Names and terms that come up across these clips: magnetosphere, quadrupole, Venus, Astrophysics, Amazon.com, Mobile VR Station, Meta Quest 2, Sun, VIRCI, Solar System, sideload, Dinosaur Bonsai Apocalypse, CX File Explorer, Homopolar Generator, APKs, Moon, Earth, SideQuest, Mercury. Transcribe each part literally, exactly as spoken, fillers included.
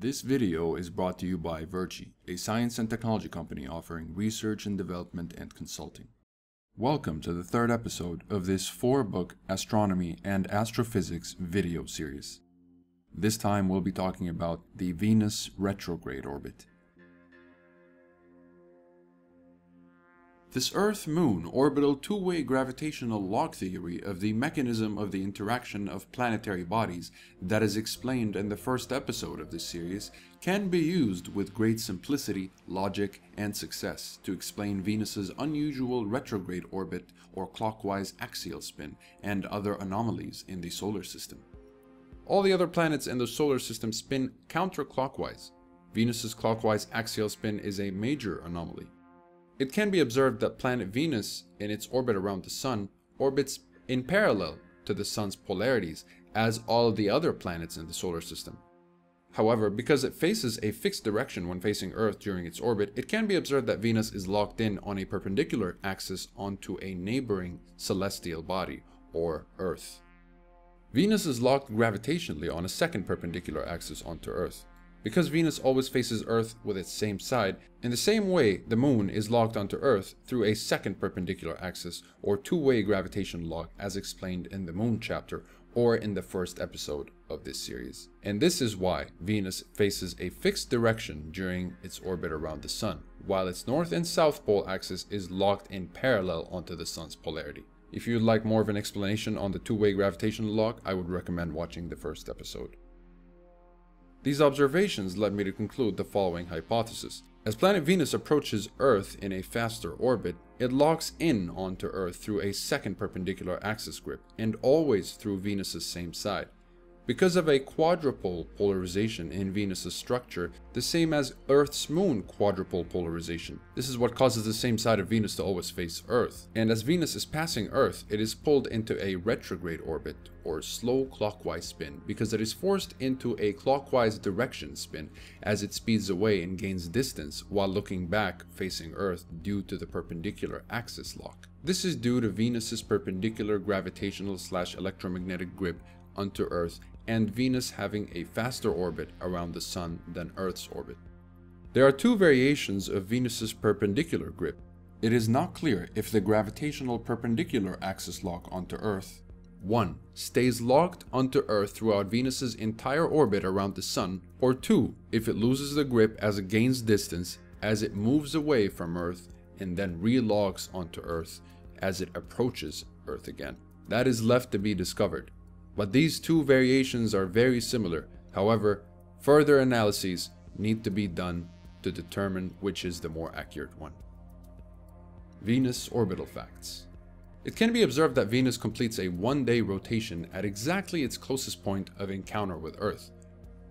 This video is brought to you by VIRCI, a science and technology company offering research and development and consulting. Welcome to the third episode of this four-book astronomy and astrophysics video series. This time we'll be talking about the Venus retrograde orbit. This Earth-Moon orbital two-way gravitational lock theory of the mechanism of the interaction of planetary bodies that is explained in the first episode of this series can be used with great simplicity, logic, and success to explain Venus's unusual retrograde orbit or clockwise axial spin and other anomalies in the solar system. All the other planets in the solar system spin counterclockwise. Venus's clockwise axial spin is a major anomaly. It can be observed that planet Venus, in its orbit around the Sun, orbits in parallel to the Sun's polarities as all the other planets in the solar system. However, because it faces a fixed direction when facing Earth during its orbit, it can be observed that Venus is locked in on a perpendicular axis onto a neighboring celestial body, or Earth. Venus is locked gravitationally on a second perpendicular axis onto Earth. Because Venus always faces Earth with its same side, in the same way the Moon is locked onto Earth through a second perpendicular axis or two-way gravitation lock as explained in the Moon chapter or in the first episode of this series. And this is why Venus faces a fixed direction during its orbit around the Sun, while its north and south pole axis is locked in parallel onto the Sun's polarity. If you'd like more of an explanation on the two-way gravitational lock, I would recommend watching the first episode. These observations led me to conclude the following hypothesis. As planet Venus approaches Earth in a faster orbit, it locks in onto Earth through a second perpendicular axis grip, and always through Venus's same side. Because of a quadrupole polarization in Venus's structure, the same as Earth's Moon quadrupole polarization. This is what causes the same side of Venus to always face Earth. And as Venus is passing Earth, it is pulled into a retrograde orbit, or slow clockwise spin, because it is forced into a clockwise direction spin as it speeds away and gains distance while looking back facing Earth due to the perpendicular axis lock. This is due to Venus's perpendicular gravitational slash electromagnetic grip onto Earth and Venus having a faster orbit around the Sun than Earth's orbit. There are two variations of Venus's perpendicular grip. It is not clear if the gravitational perpendicular axis lock onto Earth one stays locked onto Earth throughout Venus's entire orbit around the Sun, or two if it loses the grip as it gains distance as it moves away from Earth and then re-locks onto Earth as it approaches Earth again. That is left to be discovered. But these two variations are very similar. However, further analyses need to be done to determine which is the more accurate one. Venus orbital facts. It can be observed that Venus completes a one-day rotation at exactly its closest point of encounter with Earth.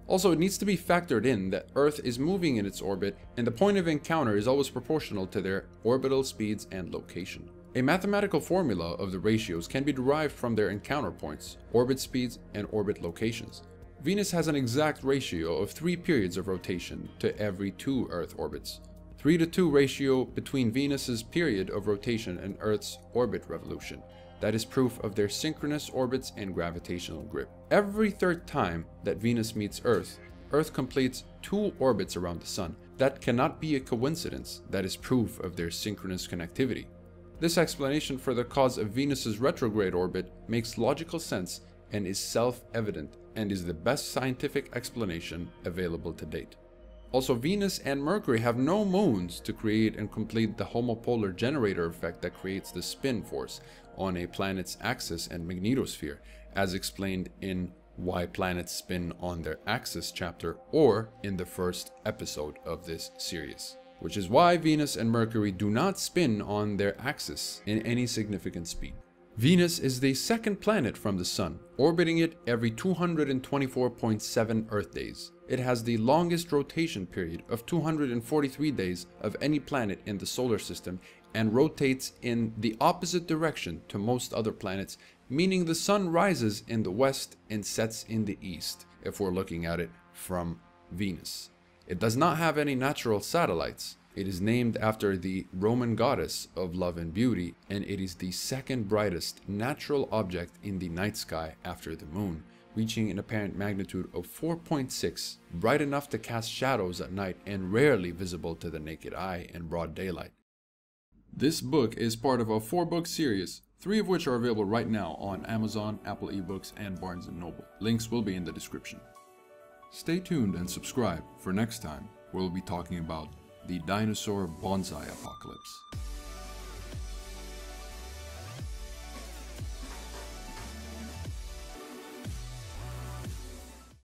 Also, it needs to be factored in that Earth is moving in its orbit and the point of encounter is always proportional to their orbital speeds and location. A mathematical formula of the ratios can be derived from their encounter points, orbit speeds, and orbit locations. Venus has an exact ratio of three periods of rotation to every two Earth orbits. three to two ratio between Venus's period of rotation and Earth's orbit revolution. That is proof of their synchronous orbits and gravitational grip. Every third time that Venus meets Earth, Earth completes two orbits around the Sun. That cannot be a coincidence. That is proof of their synchronous connectivity. This explanation for the cause of Venus's retrograde orbit makes logical sense and is self-evident and is the best scientific explanation available to date. Also, Venus and Mercury have no moons to create and complete the homopolar generator effect that creates the spin force on a planet's axis and magnetosphere, as explained in Why Planets Spin on Their Axis chapter or in the first episode of this series. Which is why Venus and Mercury do not spin on their axis in any significant speed. Venus is the second planet from the Sun, orbiting it every two hundred twenty-four point seven Earth days. It has the longest rotation period of two hundred forty-three days of any planet in the solar system and rotates in the opposite direction to most other planets, meaning the Sun rises in the west and sets in the east, if we're looking at it from Venus. It does not have any natural satellites. It is named after the Roman goddess of love and beauty, and it is the second brightest natural object in the night sky after the Moon, reaching an apparent magnitude of four point six, bright enough to cast shadows at night and rarely visible to the naked eye in broad daylight. This book is part of a four-book series, three of which are available right now on Amazon, Apple eBooks, and Barnes and Noble. Links will be in the description. Stay tuned and subscribe for next time, where we'll be talking about the Dinosaur Bonsai Apocalypse.